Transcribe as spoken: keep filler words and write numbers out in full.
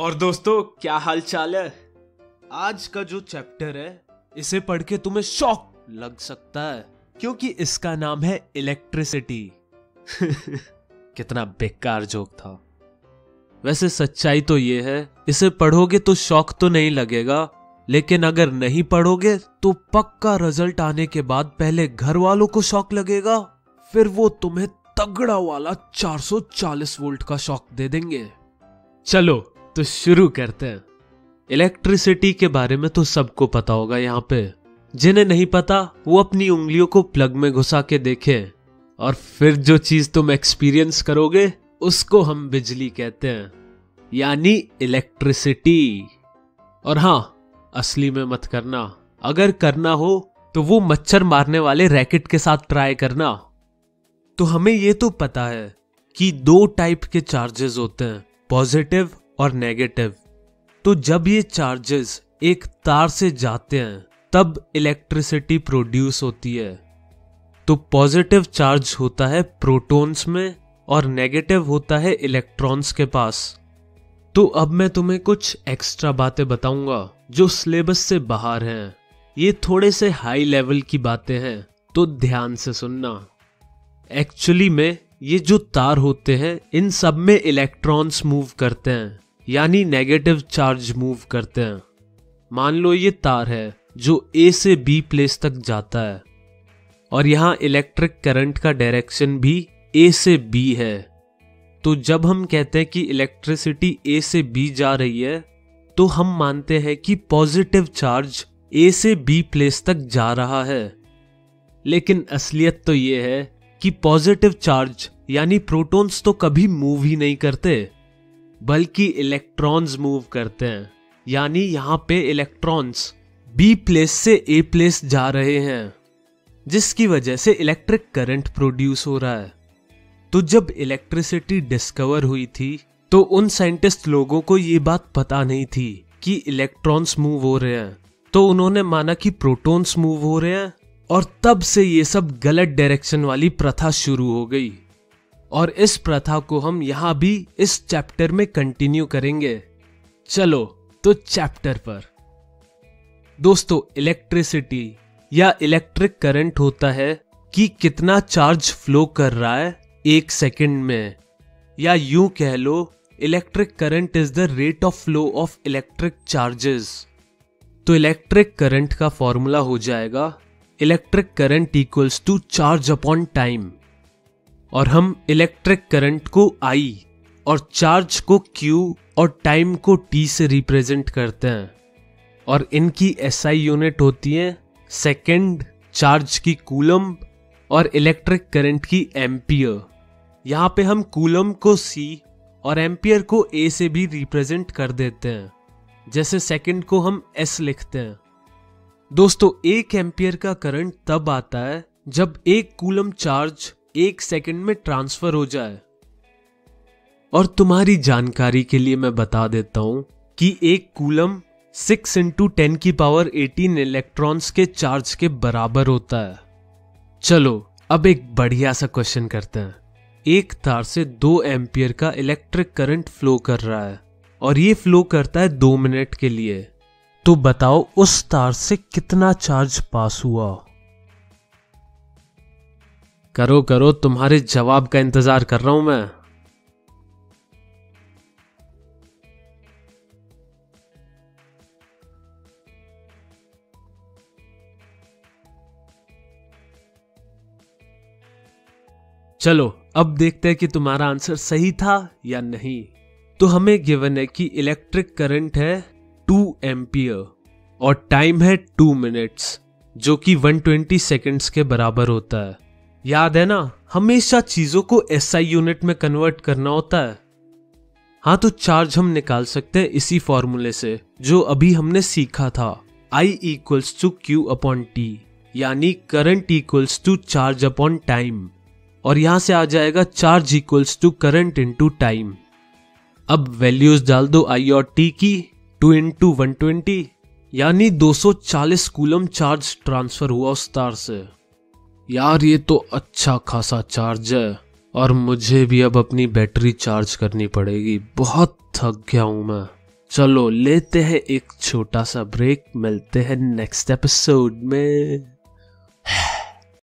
और दोस्तों क्या हाल चाल है। आज का जो चैप्टर है इसे पढ़ के तुम्हें शॉक लग सकता है क्योंकि इसका नाम है इलेक्ट्रिसिटी। कितना बेकार जोक था। वैसे सच्चाई तो ये है, इसे पढ़ोगे तो शौक तो नहीं लगेगा, लेकिन अगर नहीं पढ़ोगे तो पक्का रिजल्ट आने के बाद पहले घर वालों को शौक लगेगा, फिर वो तुम्हें तगड़ा वाला चार सौ चालीस वोल्ट का शौक दे देंगे। चलो तो शुरू करते हैं। इलेक्ट्रिसिटी के बारे में तो सबको पता होगा यहाँ पे, जिन्हें नहीं पता वो अपनी उंगलियों को प्लग में घुसा के देखें, और फिर जो चीज तुम एक्सपीरियंस करोगे उसको हम बिजली कहते हैं, यानी इलेक्ट्रिसिटी। और हाँ, असली में मत करना, अगर करना हो तो वो मच्छर मारने वाले रैकेट के साथ ट्राई करना। तो हमें ये तो पता है कि दो टाइप के चार्जेस होते हैं, पॉजिटिव और नेगेटिव। तो जब ये चार्जेस एक तार से जाते हैं तब इलेक्ट्रिसिटी प्रोड्यूस होती है। तो पॉजिटिव चार्ज होता है प्रोटॉन्स में और नेगेटिव होता है इलेक्ट्रॉन्स के पास। तो अब मैं तुम्हें कुछ एक्स्ट्रा बातें बताऊंगा जो सिलेबस से बाहर हैं। ये थोड़े से हाई लेवल की बातें हैं, तो ध्यान से सुनना। एक्चुअली में ये जो तार होते हैं इन सब में इलेक्ट्रॉन्स मूव करते हैं, यानी नेगेटिव चार्ज मूव करते हैं। मान लो ये तार है जो ए से बी प्लेस तक जाता है, और यहाँ इलेक्ट्रिक करंट का डायरेक्शन भी ए से बी है। तो जब हम कहते हैं कि इलेक्ट्रिसिटी ए से बी जा रही है तो हम मानते हैं कि पॉजिटिव चार्ज ए से बी प्लेस तक जा रहा है। लेकिन असलियत तो ये है कि पॉजिटिव चार्ज यानी प्रोटॉन्स तो कभी मूव ही नहीं करते, बल्कि इलेक्ट्रॉन्स मूव करते हैं। यानी यहाँ पे इलेक्ट्रॉन्स बी प्लेस से ए प्लेस जा रहे हैं, जिसकी वजह से इलेक्ट्रिक करंट प्रोड्यूस हो रहा है। तो जब इलेक्ट्रिसिटी डिस्कवर हुई थी तो उन साइंटिस्ट लोगों को ये बात पता नहीं थी कि इलेक्ट्रॉन्स मूव हो रहे हैं, तो उन्होंने माना कि प्रोटॉन्स मूव हो रहे हैं, और तब से ये सब गलत डायरेक्शन वाली प्रथा शुरू हो गई। और इस प्रथा को हम यहाँ भी इस चैप्टर में कंटिन्यू करेंगे। चलो तो चैप्टर पर। दोस्तों, इलेक्ट्रिसिटी या इलेक्ट्रिक करंट होता है कि कितना चार्ज फ्लो कर रहा है एक सेकंड में, या यूं कह लो electric current is the rate of flow of electric charges. तो इलेक्ट्रिक करंट का फॉर्मूला हो जाएगा electric current equals to charge upon time. और हम इलेक्ट्रिक करंट को आई और चार्ज को क्यू और टाइम को टी से रिप्रेजेंट करते हैं, और इनकी एसआई यूनिट होती है सेकंड, चार्ज की कूलम और इलेक्ट्रिक करंट की एम्पियर। यहाँ पे हम कूलम को सी और एम्पियर को ए से भी रिप्रेजेंट कर देते हैं, जैसे सेकंड को हम एस लिखते हैं। दोस्तों, एक एम्पियर का करंट तब आता है जब एक कूलम चार्ज एक सेकंड में ट्रांसफर हो जाए। और तुम्हारी जानकारी के लिए मैं बता देता हूं कि एक कूलम सिक्स इंटू टेन की पावर एटीन इलेक्ट्रॉन्स के चार्ज के बराबर होता है। चलो अब एक बढ़िया सा क्वेश्चन करते हैं। एक तार से दो एम्पियर का इलेक्ट्रिक करंट फ्लो कर रहा है, और ये फ्लो करता है दो मिनट के लिए। तो बताओ उस तार से कितना चार्ज पास हुआ। करो करो, तुम्हारे जवाब का इंतजार कर रहा हूं मैं। चलो अब देखते हैं कि तुम्हारा आंसर सही था या नहीं। तो हमें गिवन है कि इलेक्ट्रिक करंट है टू एम्पियर और टाइम है टू मिनट्स, जो कि एक सौ बीस सेकंड्स के बराबर होता है। याद है ना, हमेशा चीजों को एसआई यूनिट में कन्वर्ट करना होता है। हाँ, तो चार्ज हम निकाल सकते हैं इसी फॉर्मूले से जो अभी हमने सीखा था, I equals to Q upon T, यानी current equals to charge upon time. और यहां से आ जाएगा charge equals to current into time. अब वैल्यूज डाल दो आई और टी की, टू इंटू वन ट्वेंटी यानी दो सौ चालीस कूलम चार्ज ट्रांसफर हुआ उस तार से। यार ये तो अच्छा खासा चार्ज है, और मुझे भी अब अपनी बैटरी चार्ज करनी पड़ेगी, बहुत थक गया हूं मैं। चलो लेते हैं एक छोटा सा ब्रेक, मिलते हैं नेक्स्ट एपिसोड में।